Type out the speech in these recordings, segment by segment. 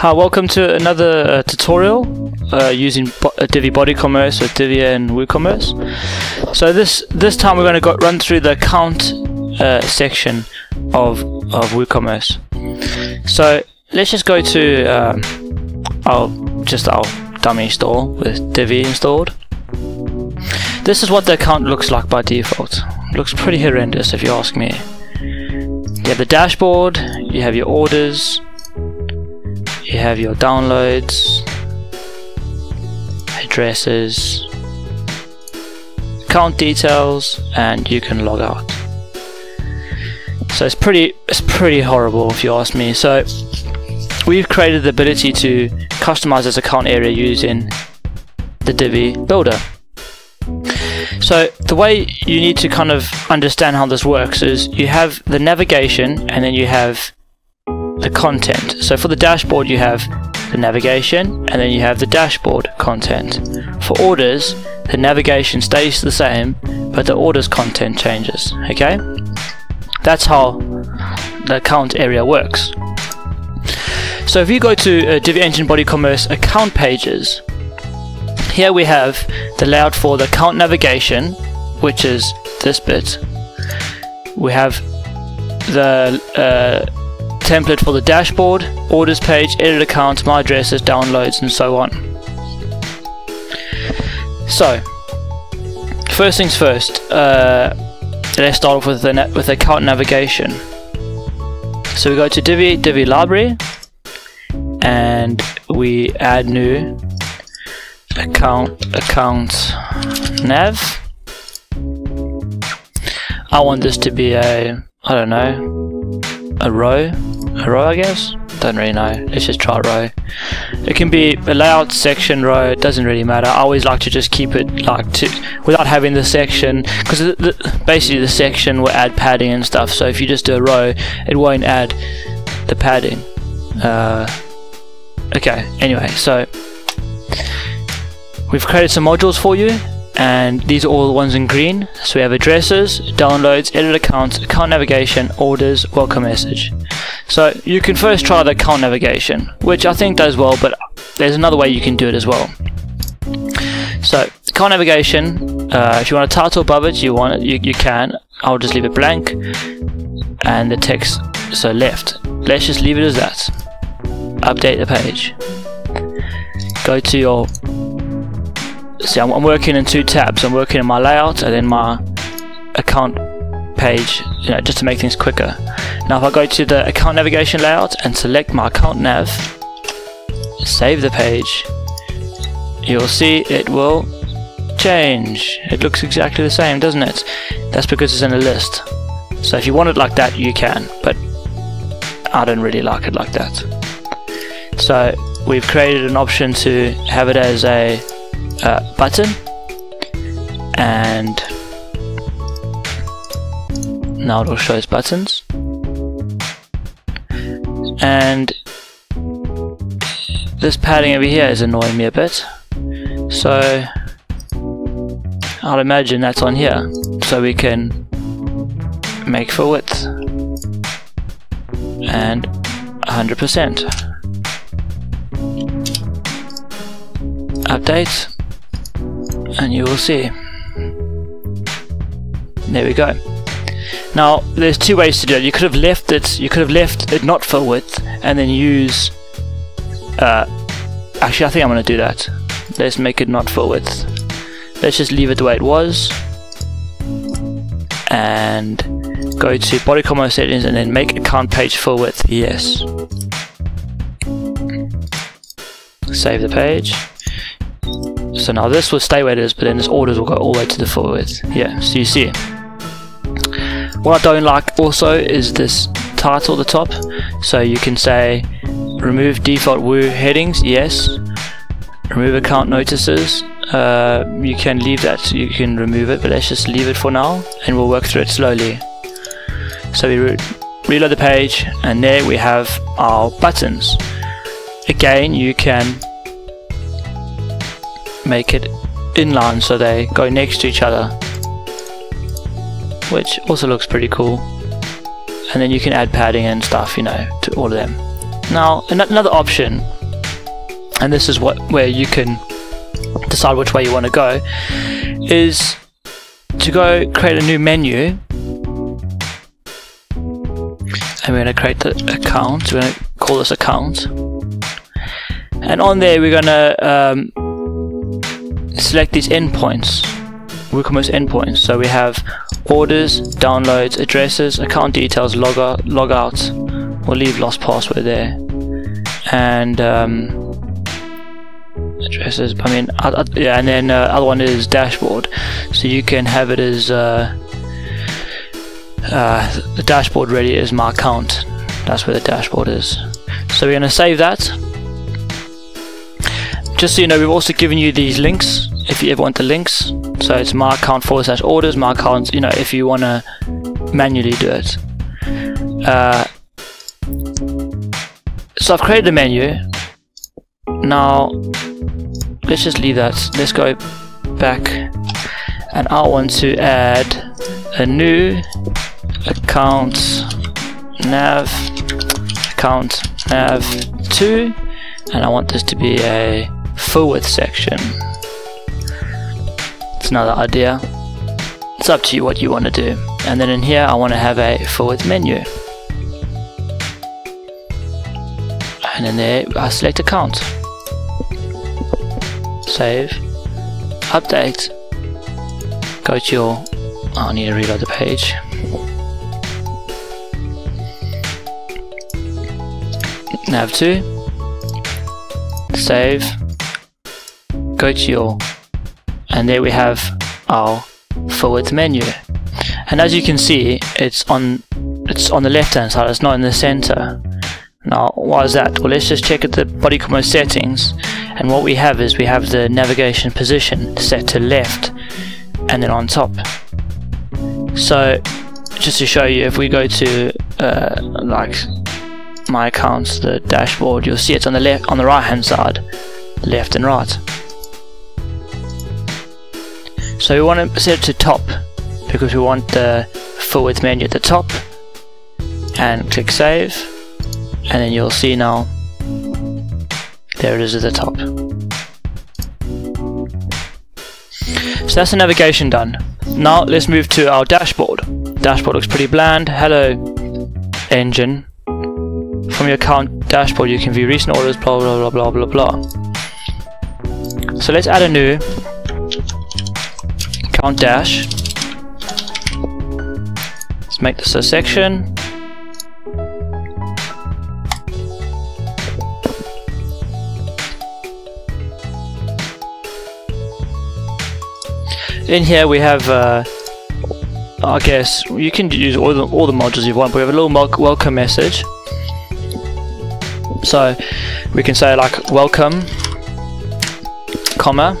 Hi, welcome to another tutorial using Divi BodyCommerce or Divi and WooCommerce. So this time we're going to run through the account section of WooCommerce. So let's just go to our dummy store with Divi installed. This is what the account looks like by default. It looks pretty horrendous if you ask me. You have the dashboard, you have your orders, you have your downloads, addresses, account details, and you can log out. So it's pretty horrible if you ask me. So we've created the ability to customize this account area using the Divi Builder. So the way you need to kind of understand how this works is you have the navigation and then you have the content. So for the dashboard you have the navigation and then you have the dashboard content. For orders, the navigation stays the same but the orders content changes. Okay? That's how the account area works. So if you go to Divi Engine BodyCommerce account pages, here we have the layout for the account navigation, which is this bit. We have the template for the dashboard, orders page, edit accounts, my addresses, downloads, and so on. So, first things first, let's start off with account navigation. So we go to Divi library, and we add new account nav. I want this to be a, I don't know, a row I guess? Don't really know, let's just try row. It can be a layout section row, it doesn't really matter. I always like to just keep it like without having the section, because basically the section will add padding and stuff, so if you just do a row it won't add the padding. Okay, anyway, so we've created some modules for you, and these are all the ones in green. So we have addresses, downloads, edit accounts, account navigation, orders, welcome message. So you can first try the account navigation, which I think does well, but there's another way you can do it as well. So account navigation, if you want a title above it, you can. I'll just leave it blank, and the text, so left. Let's just leave it as that. Update the page. Go to your... See, I'm working in two tabs. I'm working in my layout and then my account page, you know, just to make things quicker. Now if I go to the account navigation layout and select my account nav, save the page, you'll see it will change. It looks exactly the same, doesn't it? That's because it's in a list. So if you want it like that, you can, but I don't really like it like that. So we've created an option to have it as a button, and now it all shows buttons, and this padding over here is annoying me a bit, so I'll imagine that's on here so we can make for width and 100%. Update, and you will see. There we go. Now there's two ways to do it. You could have left it. You could have left it not for width, and then use. Actually, I think I'm going to do that. Let's make it not for width. Let's just leave it the way it was, and go to BodyCommerce settings, and then make account page full width. Yes. Save the page. So now this will stay where it is, but then this orders will go all the way to the full width. Yeah, so you see. What I don't like also is this title at the top. So you can say, remove default Woo headings, yes. Remove account notices. You can leave that, you can remove it, but let's just leave it for now, and we'll work through it slowly. So we reload the page, and there we have our buttons. Again, you can make it inline so they go next to each other, which also looks pretty cool, and then you can add padding and stuff, you know, to all of them. Now another option, and this is where you can decide which way you want to go, is to go create a new menu. And we're going to create the account. We're going to call this account, and on there we're going to select these endpoints, WooCommerce endpoints. So we have orders, downloads, addresses, account details, log out. We'll leave lost password there, and addresses. I mean, yeah. And then other one is dashboard. So you can have it as the dashboard really is my account. That's where the dashboard is. So we're going to save that. Just so you know, we've also given you these links if you ever want the links. So it's myaccount/orders, my account, you know, if you want to manually do it. So I've created a menu. Now let's just leave that. Let's go back, and I want to add a new account nav 2, and I want this to be a forward section. It's another idea. It's up to you what you want to do. And then in here I want to have a forward menu, and in there I select account, save, update, go to your I need to reload the page. Nav 2, save, go to your, and there we have our forward menu. And as you can see, it's on the left hand side. It's not in the center. Now why is that? Well, let's just check at the BodyCommerce settings, and what we have is we have the navigation position set to left, and then on top. So just to show you, if we go to like my accounts, the dashboard, you'll see it's on the left, on the right hand side, left and right. So we want to set it to top because we want the forward menu at the top, and click save, and then you'll see now there it is at the top. So that's the navigation done. Now let's move to our dashboard. Dashboard looks pretty bland. Hello engine. From your account dashboard you can view recent orders, blah blah blah blah blah blah. So let's add a new account dash. Let's make this a section. In here we have, I guess you can use all the modules you want, but we have a little welcome message. So we can say like welcome, comma,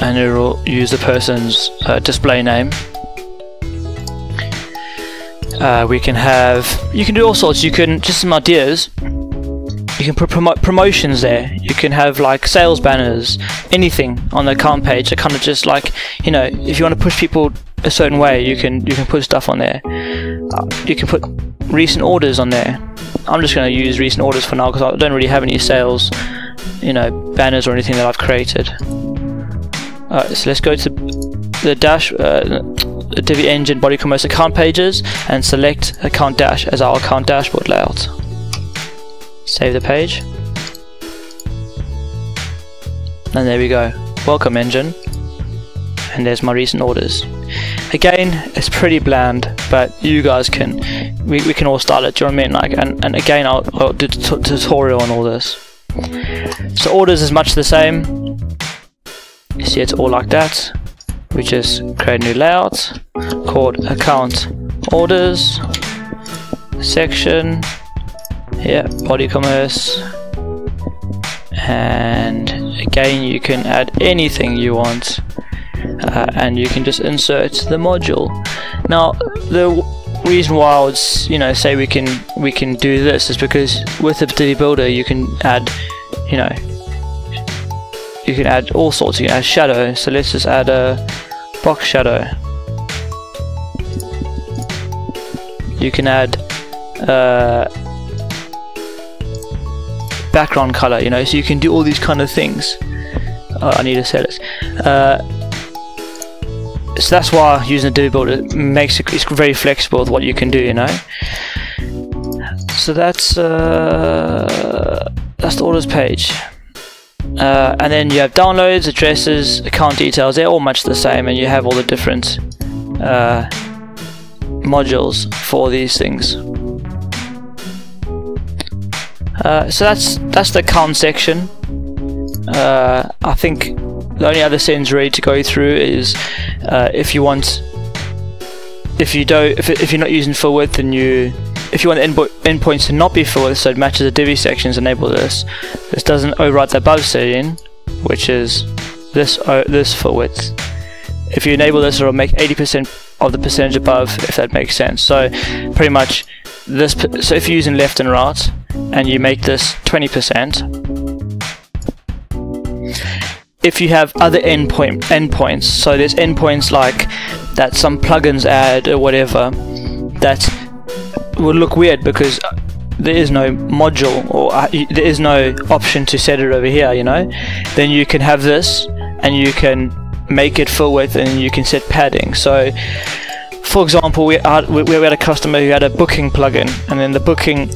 and it will use the person's display name. You can do all sorts. You can just some ideas. You can put promotions there. You can have like sales banners, anything on the account page. Kind of just like, you know, if you want to push people a certain way, you can put stuff on there. You can put recent orders on there. I'm just going to use recent orders for now because I don't really have any sales, you know, banners or anything that I've created. Alright, so let's go to the Divi Engine BodyCommerce account pages and select account dash as our account dashboard layout. Save the page, and there we go, welcome engine, and there's my recent orders. Again, it's pretty bland, but you guys can, we can all style it, do you know what I mean? Like, and again, I'll do a tutorial on all this. So orders is much the same, you see it's all like that. We just create a new layout called account orders section. Yeah, BodyCommerce, and again you can add anything you want, and you can just insert the module. Now the reason why I would, you know, say we can do this is because with the Divi Builder you can add, you know, you can add all sorts. You can add shadow. So let's just add a box shadow. You can add background color, you know, so you can do all these kind of things. Oh, I need to set it. So that's why using the Divi Builder makes it, it's very flexible with what you can do, you know. So that's the orders page. And then you have downloads, addresses, account details, they're all much the same, and you have all the different modules for these things. So that's the account section. I think the only other things really to go through is if you're not using full width, then if you want the endpoints to not be full width, so it matches the Divi sections, enable this. This doesn't override the above setting, which is this full width. If you enable this, it'll make 80% of the percentage above, if that makes sense. So pretty much this. So if you're using left and right, and you make this 20%. If you have other endpoints, so there's endpoints like that some plugins add or whatever, that would look weird because there is no module or there is no option to set it over here, you know. Then you can have this and you can make it full width and you can set padding. So for example, we had a customer who had a booking plugin, and then the booking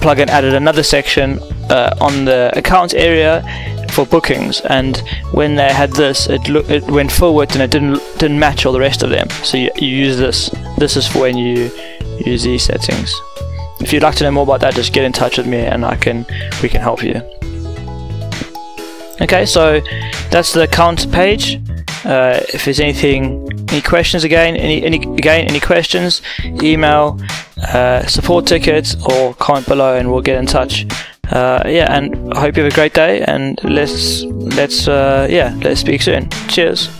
plugin added another section on the accounts area for bookings, and when they had this, it went forward and it didn't match all the rest of them. So you use this. This is for when you use these settings. If you'd like to know more about that, just get in touch with me and we can help you. Okay, so that's the account page. If there's any questions, again, any questions, email, support tickets, or comment below, and we'll get in touch. Yeah, and I hope you have a great day, and let's speak soon. Cheers.